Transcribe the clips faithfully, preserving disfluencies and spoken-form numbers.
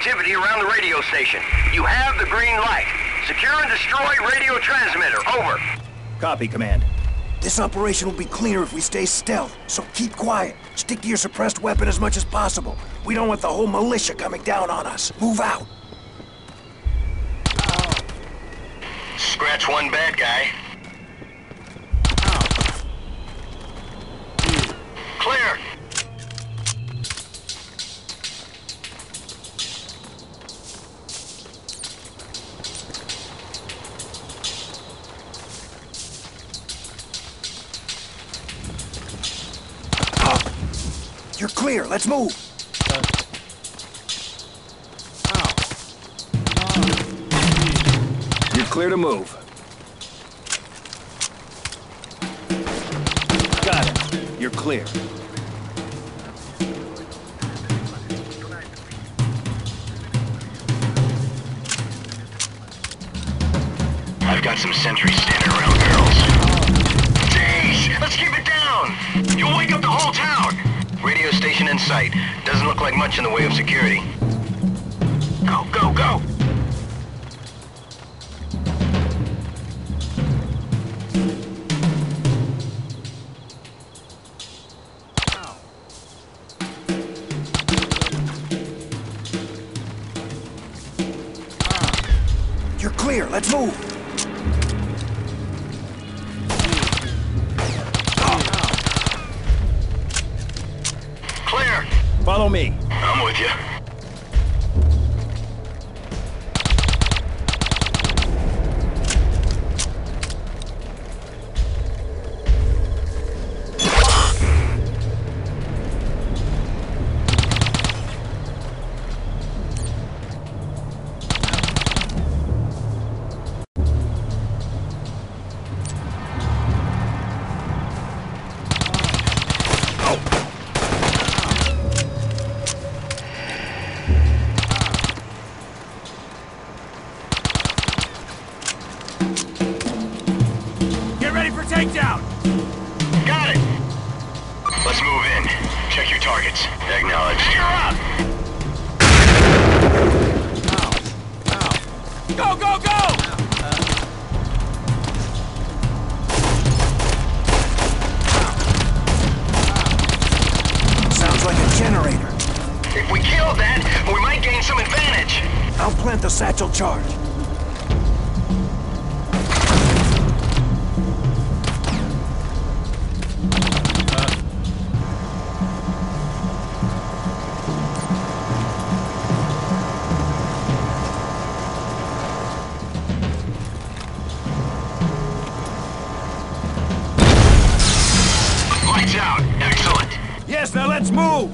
activity around the radio station. You have the green light. Secure and destroy radio transmitter. Over. Copy, Command. This operation will be cleaner if we stay stealth, so keep quiet. Stick to your suppressed weapon as much as possible. We don't want the whole militia coming down on us. Move out. Scratch one bad guy. Clear! You're clear. Let's move. Uh. Oh. Oh. You're clear to move. Got it. You're clear. I've got some sentries standing around, girls. Jeez! Let's keep it down! You'll wake up the whole town! Radio station in sight. Doesn't look like much in the way of security. Go, go, go! You're clear. Let's move! Follow me. I'm with you. Takedown! Got it! Let's move in. Check your targets. Acknowledged. You're up! Ow. Ow. Go, go, go! Ow. Ow. Sounds like a generator. If we kill that, we might gain some advantage. I'll plant the satchel charge.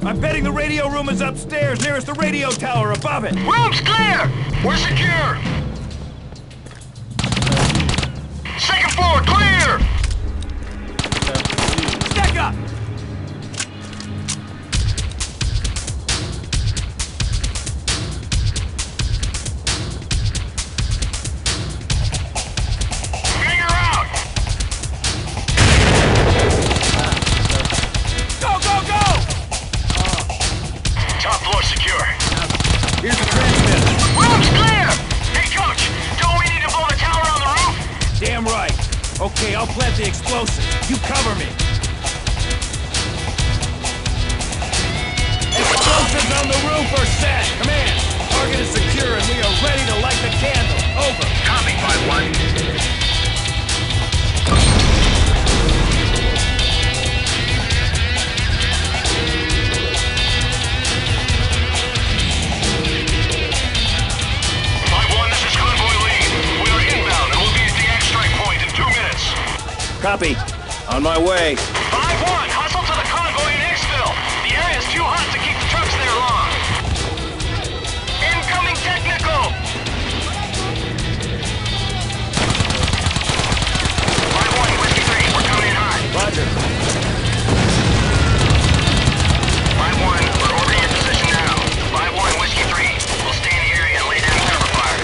I'm betting the radio room is upstairs, nearest the radio tower above it. Room's clear! We're secure! Second floor, clear! Stack up! Okay, I'll plant the explosive. You cover me. Explosives on the roof are set. Command. Target is secure and we are ready to light the candle. Over. Copy, five one. Copy. On my way. five one, hustle to the convoy in Exville. The area's too hot to keep the trucks there long. Incoming technical! five one, Whiskey three, we're coming in hot. Roger. five one, we're orbiting in position now. five one, Whiskey three, we'll stay in the area and lay down cover fire.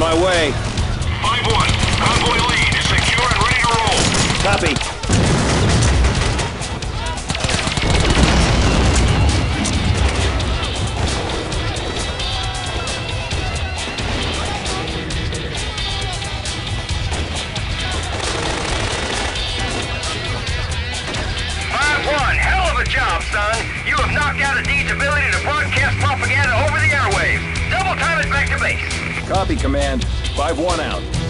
my way. five one, convoy lead is secure and ready to roll. Copy. five one, hell of a job, son. You have knocked out a D's ability to broadcast propaganda over the airwaves. Double time it back to base. Copy, Command. five one out.